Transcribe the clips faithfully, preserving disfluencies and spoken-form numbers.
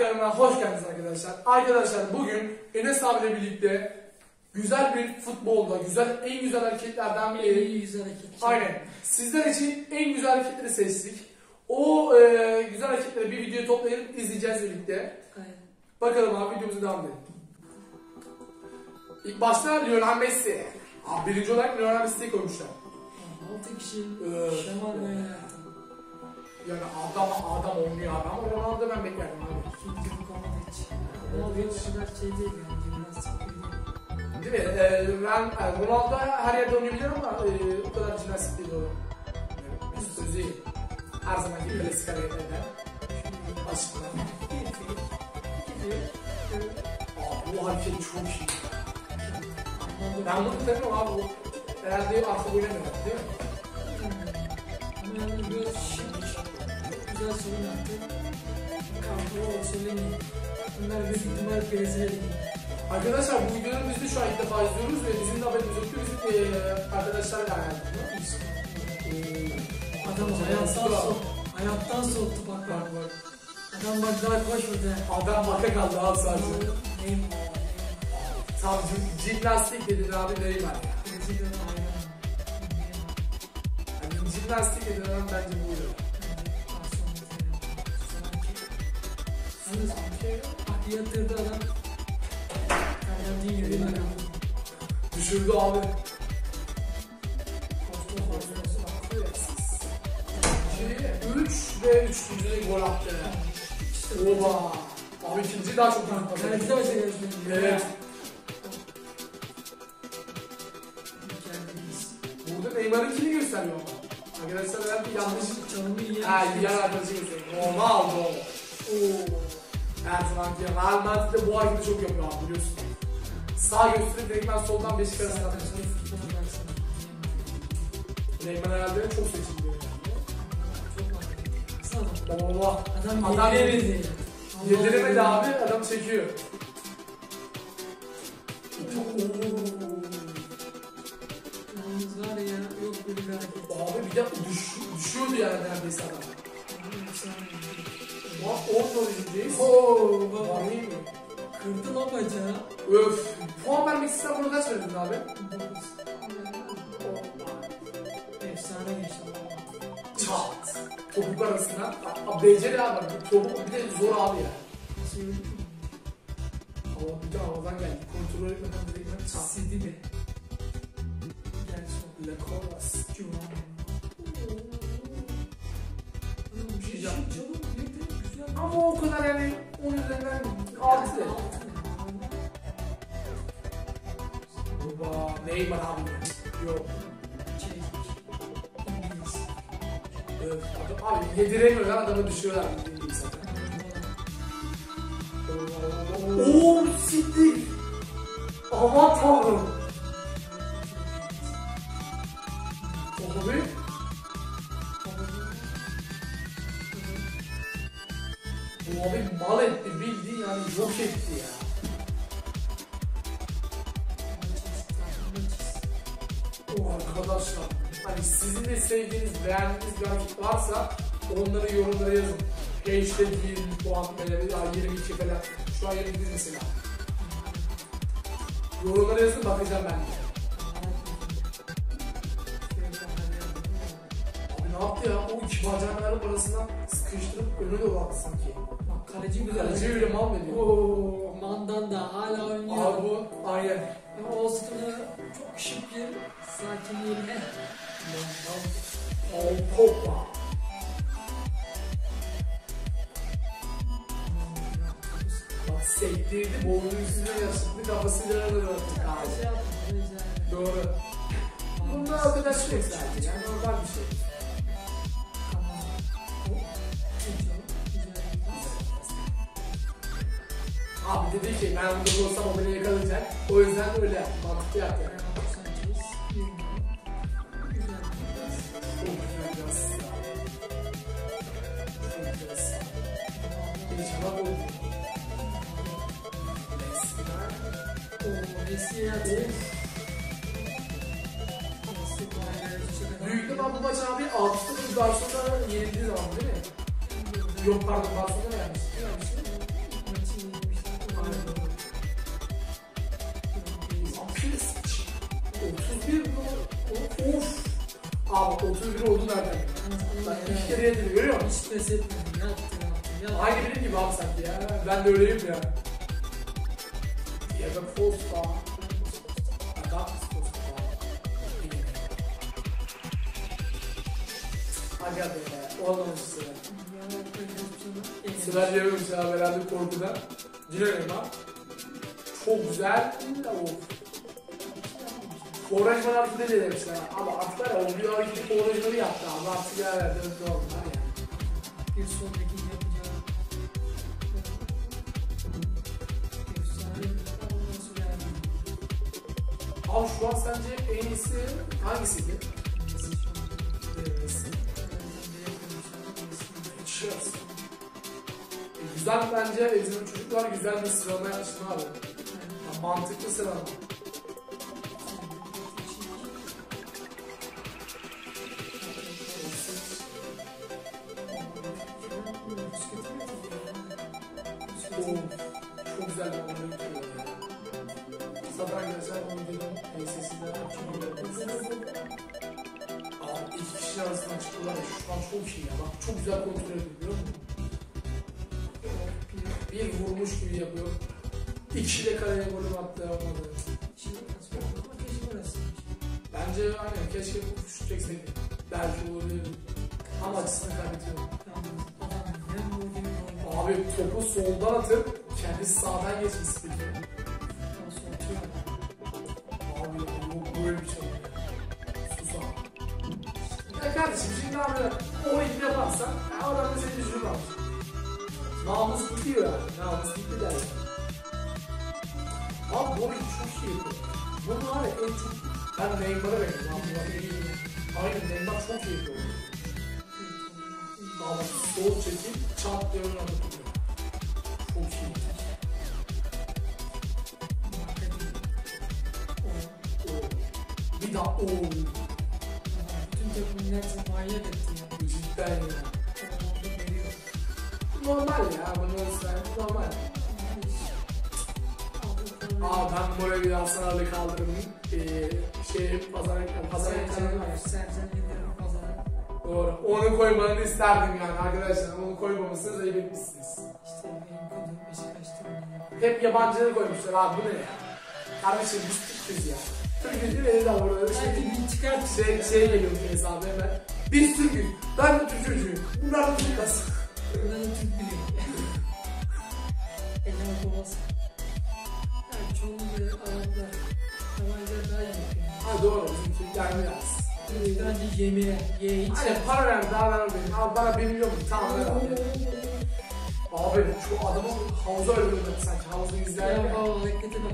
kanalına hoş geldiniz arkadaşlar. Arkadaşlar bugün Enes abiyle birlikte güzel bir futbolda, güzel en güzel hareketlerden biri. En güzel hareketler. Aynen. Sizler için en güzel hareketleri seçtik. O e, güzel hareketleri bir video toplayıp izleyeceğiz birlikte. Aynen. Bakalım abi, videomuza devam edelim. İlk başta Lionel Messi. Abi birinci olarak Lionel Messi'yi koymuşlar. altı kişi. Ee, Şaman ya. Yani adam adam olmuyor abi, ama Ronaldo ben beklerdim abi. İkinci bu konuda hiç. Ronaldo hiç şey değil yani, gimnastik değil. Değil mi? Ee, ben Ronaldo her yerde oynayabiliyorum ama e, o kadar gimnastik değil o. Evet. Sözü iyi. Her zaman gibi klasik hareketlerden. Aşkına. İyi değil. İyi değil. Abi bu hareket çok iyi. Ben bunu tutamıyorum abi. Herhalde artık oynamıyorum değil mi? Ama yani biraz güzel sorun yaptı. Kanka o söylemeyeyim. Bunlar büyük ihtimal P S L'de. Arkadaşlar bu videoları biz de şu an ilk defa izliyoruz ve bizim de haberimiz yok ki bizim e, arkadaşlar da hayatımız. Adam hayattan soğuttu. Hayattan soğuttu bak bak bak. Adam bak daha koşmadı. Adam baka kaldı abi sadece. Neymar. Tam jimnastik dedin abi Neymar ya. Yani jimnastik dedin abi bence bu oluyor. Bak yatırdı adam. Kardan değil yürüyün adam. Düşürdü abi. üç ve üçüncü gol attı. Oba. Abi ikinciyi daha çok tanıtmadı. Ben güzel şey görüşmedim. Evet. Burada Neymar'ın kimi gösteriyor ama? Arkadaşlar herhalde yanlış çalımı yiyen. Ha yiyen arkadaşı gösteriyor. Ronaldo. Ooo. Her zaman diye Real Madrid'de bu hareketi çok yapıyor abi, biliyorsun. Sağ gösterip Neymar soldan beşik arasına atmıştı. Neymar herhalde çok seçildi yani. Çok hareketli. Allah. Adam yediremedi. Yediremedi abi, adam çekiyor. Yalnız var ya, yok böyle bir hareket. Abi bir de düşüyordu yani neredeyse adam. Bak orta oynayacağız. Ooo bak. Kırdın o bacağı. Öf. Puan vermek istedim, bunu kaç verdin abi? Efsane geçti. Çat. Topuk arasına. Abi beceri abi. Topuk bir de zor abi ya. Nasıl yürüdün mü? Hava bir de havadan geldi. Kontrol etmeden direkt ben çat. Sidi de. Gel son. La Colas. Cuma. Bir şey canım. Ama o kadar yani on üzerinden altı. Baba Neymar abi yok. Çek. Evet, abi yediremiyorlar, adamı düşüyorlar. Ooo siktir. Aman tanrım. Çok büyük. O abi mal etti, bildiğin yani yok etti ya. O arkadaşlar, hani sizin de sevdiğiniz, beğendiğiniz bir hareket varsa onları yorumlara yazın. Gençte yirmi puan verebilir, yirmi iki falan. Şu an yirmi bir mesela. Yorumlara yazın, bakacağım ben de. Ne yaptı ya? O iki bacakların arasından sıkıştırıp önü de vardı sanki. Bak kaleci güzel. Kaleci bile mal veriyor. Ooo Mandanda hala oynuyor. Abi bu aynen. Ama o sütunu çok şık bir sakinliğine. Mandanda. Oh hoppa. Bak sektirdi, boğulun üstüne yaşıklı kafasıyla aradı artık. Kaleci yaptı. Doğru. Bunlar o kadar sürekli zaten. Yani normal bir şey. Abi dedi ki ben burada olsam o beni yakalayacak. O yüzden öyle yaptım. Mantıklı yaptım. Yani. Büyükte ben bu maç abi altı sıfır garsonlara yenildiği zaman değil mi? Yok pardon, garsonlara yenilmişti. Of! Abi otuz bir oldu nereden? Bak üç kere yedim, görüyor musun? Hiç pes etmedim, ne yaptın ne yaptın ya? Aynı benim gibi abi sanki ya, ben de öyleyim ya. Ya da post falan. Agak post falan. Aga be, o adamın Sıra. Sıra diyorum sana, beraber korkudan. Dilerim ha. Çok güzel. Of. Forajman artı ne dedim sana? Ama artık ya, o rüyadaki forajmanı yaptı abi. Artık ya verdi, öptü oldu. Bir sonraki yapacağı... Efsane olması geldi. Abi şu an sence en iyisi hangisiydi? Messi şu an. Messi. Messi. Messi. Güzel bence, ezilin çocuklar güzel bir sıralamaya açtın abi. Yani mantıklı sıralama. Çok güzel bir oyun yapıyor. Sabah güzel oyuncuların tesisinden açılıyor. Abi iki kişinin arasından çıkıyorlar ya, şu an çok iyi ya. Bak çok güzel kontrol ediliyor. Bir vurmuş gibi yapıyor. İki de kaleye golü attı, yapmadı. Şimdi nasıl oldu ama keşke orası. Bence aynen keşke bu düşeceksek. Belki olabilir. Ama açısını kaybediyor. Abi topu soldan atıp kendisi sağdan geçmiş istiyor. Abi bu böyle bir şey. Sus abi. Ya kardeşim şimdi abi o iki yaparsan ya adam da seni yüzünü alır. Namus bitiyor yani. Namus bitti der. Abi bu oyun çok iyi. Bunu var ya en çok ben Neymar'a bekliyorum. Aynen Neymar çok iyi bir oyun. Abi sol çekip çat diye oynadık. Çok iyi. Bir daha ooo. Bütün takımlar zamanı etti ya. Cidden ya. Normal ya, bunu olsa normal. Aa ben böyle bir hastalarda kaldırdım. Eee şey pazar pazar ekranı var. Sen sen yedirin pazara. Doğru. Onu koymanı isterdim yani arkadaşlar. Onu koymamışsınız, ayıp etmişsiniz. İşte benim koyduğum Beşiktaş'ta oynadım. Hep yabancıları koymuşlar abi, bu ne ya? Kardeşim biz Türk'üz ya. Türk'üz değil mi? Elin avraları. Belki çıkart şey, şey geliyor ki hesabı hemen. Biz Türk'üz. Ben de Türk çocuğuyum. Bunlar da Türk asıl. Bunlar da Türk biliyor. Elin avraması. Yani çoğunluğu Araplar. Yabancılar daha yemek. Ha doğru. Bizim Türkler mi lazım? Bence yemeğe, ye içe. Aynen para ver, daha ver benim. Abi bana bir milyon mu? Tamam ver abi. Abi şu adamı havuza öldürdüm sanki. Havuzu izleyen mi? Havuza bekleti bak.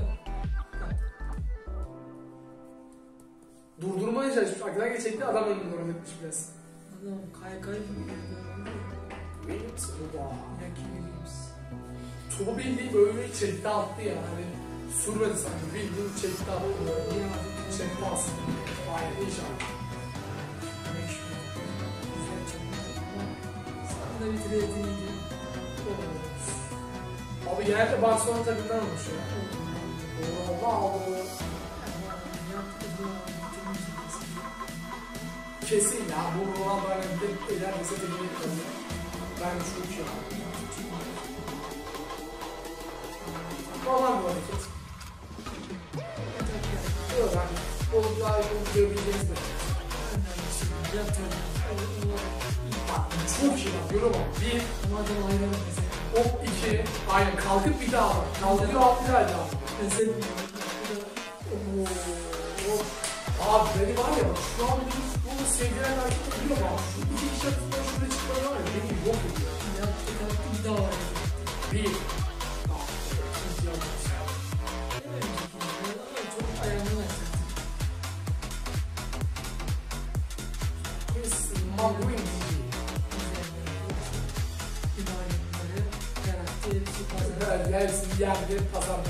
Durdurmaya çalışmış. Aklına geçecekti, adam önünü doğru etmiş biraz. Adam kaykay mı? Wait, oba. Ya kimi biliriz? Topu bildiği böyle çekti attı ya. Hani sürmedi sanki. Bildiğin çekti attı. Çekti attı. Hayır inşallah. Da bitireydi. Abi genelde Barcelona takımdan olmuş ya. Kesin ya bu Ronaldo önemli. Eder mesela dediğim gibi. Ben çok iyi abi. Olan bu hareket. Yok abi. Olup daha iyi görebileceğiz mi? Çok iyi bak, görüyorum bak. Bir, hop iki, aynen kalkıp bir daha bak. Kalkıyor altı daha daha. Mesela abi beni var ya şu an bunu sevgilerle hareket ediyor bak. Şu iki kişi atıştan şuraya çıkmalar var ya, beni yok ediyor. Yaptı kalktı bir daha var. Bir, kalktı. İki yapmış. Çok ayağını versin. Biz Maguine'yi gelsin yerde pazarda.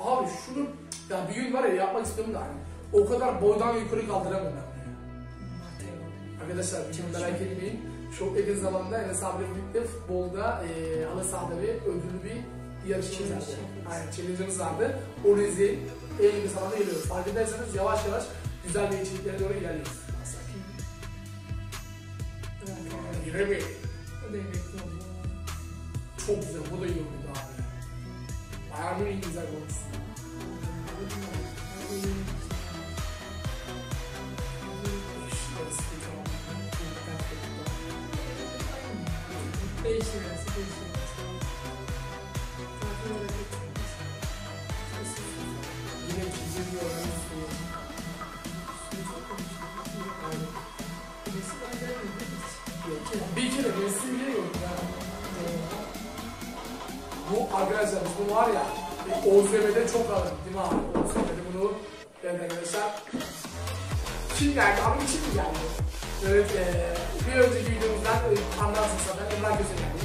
Abi şunu ya bir gün var ya yapmak istiyorum da hani o kadar boydan yukarı kaldıramam ben. Arkadaşlar şimdi merak etmeyin. Çok yakın zamanda Enes abiyle birlikte futbolda e, halı sahada bir ödüllü bir yarışımız vardı. Aynen, challenge'ımız vardı. Onu izleyin. eğilimi sana da geliyoruz. Fark ederseniz yavaş yavaş güzel bir içeriklere doğru ilerliyoruz. Sakin. Giremeyim. O da emekli oldu. Çok güzel, bu da iyi oldu abi. Bayağı bir iyi güzel olmuşsun. Değişim yarısı, değişim yarısı. Yine ikinci bir oranın suyu. Suyu çok konuşuyor. Aynen. Birisi ben gelmedim hiç. Bir kere ben suyu bile gördüm ya. Bu arkadaşlar, bu var ya, O Z M'de çok alır değil mi abi? O Z M'de bunu ben arkadaşlar. Kim geldi abi, kim geldi? Evet, bir önceki videomuzdan anlarsın sana, bunlar güzel yani.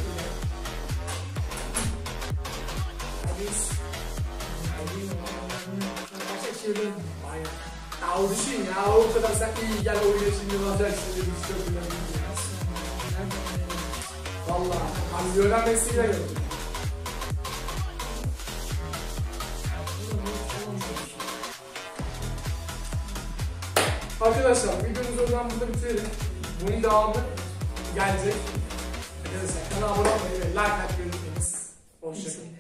Hadis. Başka çevirin. Aynen. Ya o düşün ya, o kadar sen iyi gel oyuna şimdi olacaksın dedim. Çok güzel. Valla, hani Lionel Messi'yle gördüm. Arkadaşlar videomuzu o zaman burada bitirelim. Bunun devamı gelecek. Arkadaşlar kanala abone olmayı ve like atmayı unutmayınız. Hoşçakalın.